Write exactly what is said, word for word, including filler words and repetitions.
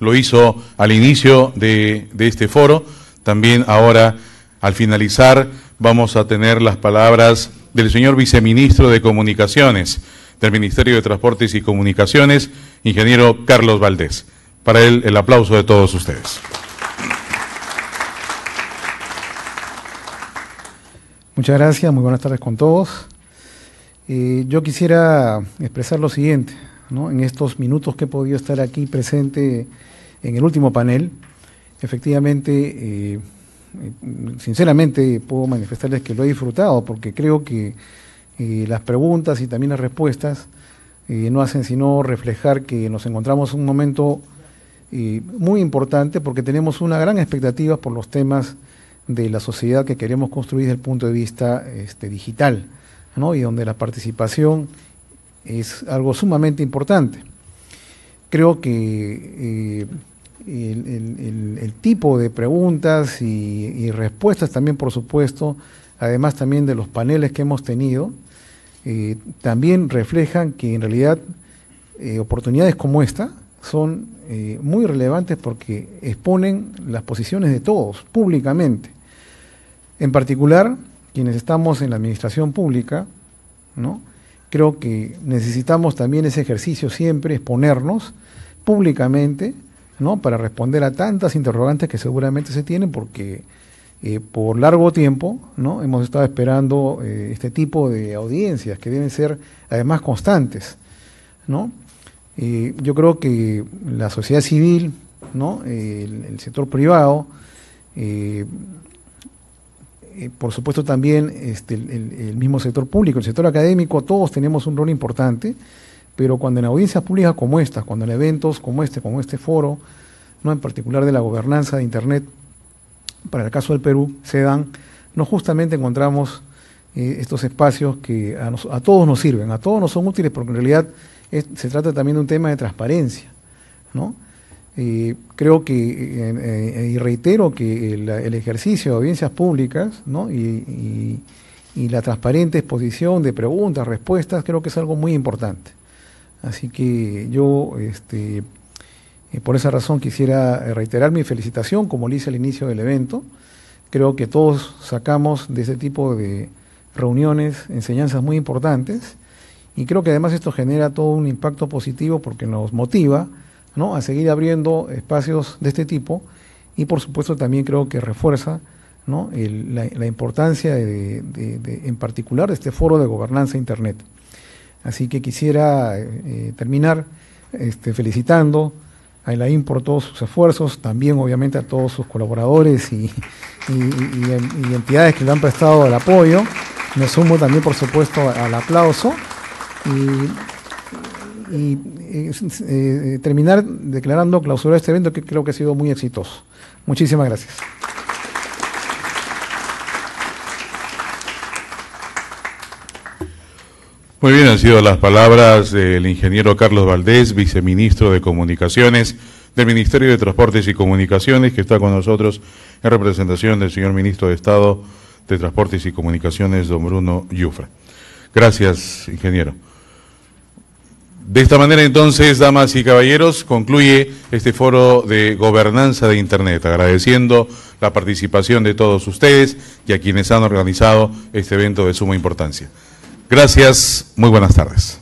lo hizo al inicio de, de este foro. También ahora, al finalizar, vamos a tener las palabras del señor viceministro de Comunicaciones, del Ministerio de Transportes y Comunicaciones, ingeniero Carlos Valdés. Para él, el aplauso de todos ustedes. Muchas gracias, muy buenas tardes con todos. Eh, yo quisiera expresar lo siguiente, ¿no? En estos minutos que he podido estar aquí presente en el último panel, efectivamente, eh, sinceramente puedo manifestarles que lo he disfrutado, porque creo que eh, las preguntas y también las respuestas eh, no hacen sino reflejar que nos encontramos en un momento eh, muy importante, porque tenemos una gran expectativa por los temas de la sociedad que queremos construir desde el punto de vista este, digital, ¿no? Y donde la participación es algo sumamente importante. Creo que eh, el, el, el, el tipo de preguntas y, y respuestas también, por supuesto, además también de los paneles que hemos tenido, eh, también reflejan que en realidad eh, oportunidades como esta son eh, muy relevantes, porque exponen las posiciones de todos públicamente. En particular, quienes estamos en la administración pública, ¿no? Creo que necesitamos también ese ejercicio siempre, exponernos públicamente, ¿no? Para responder a tantas interrogantes que seguramente se tienen, porque eh, por largo tiempo, ¿no? Hemos estado esperando eh, este tipo de audiencias que deben ser además constantes, ¿no? Eh, yo creo que la sociedad civil, ¿no? eh, el, el sector privado, eh, eh, por supuesto también este, el, el, el mismo sector público, el sector académico, todos tenemos un rol importante. Pero cuando en audiencias públicas como estas, cuando en eventos como este, como este foro, no, en particular de la gobernanza de Internet, para el caso del Perú, se dan, no justamente encontramos eh, estos espacios que a, nos, a todos nos sirven, a todos nos son útiles, porque en realidad es, se trata también de un tema de transparencia, ¿no? Eh, creo que, eh, eh, y reitero que el, el ejercicio de audiencias públicas, ¿no? y, y, y la transparente exposición de preguntas, respuestas, creo que es algo muy importante. Así que yo, este, por esa razón, quisiera reiterar mi felicitación, como lo hice al inicio del evento. Creo que todos sacamos de este tipo de reuniones enseñanzas muy importantes, y creo que además esto genera todo un impacto positivo, porque nos motiva, ¿no? A seguir abriendo espacios de este tipo, y por supuesto también creo que refuerza, ¿no? El, la, la importancia de, de, de, en particular, de este foro de gobernanza de Internet. Así que quisiera eh, terminar este, felicitando a Elaín por todos sus esfuerzos, también obviamente a todos sus colaboradores y, y, y, y entidades que le han prestado el apoyo. Me sumo también, por supuesto, al aplauso. Y, y eh, terminar declarando clausurado este evento, que creo que ha sido muy exitoso. Muchísimas gracias. Muy bien, han sido las palabras del ingeniero Carlos Valdés, viceministro de Comunicaciones del Ministerio de Transportes y Comunicaciones, que está con nosotros en representación del señor ministro de Estado de Transportes y Comunicaciones, don Bruno Yufra. Gracias, ingeniero. De esta manera, entonces, damas y caballeros, concluye este foro de gobernanza de Internet, agradeciendo la participación de todos ustedes y a quienes han organizado este evento de suma importancia. Gracias, muy buenas tardes.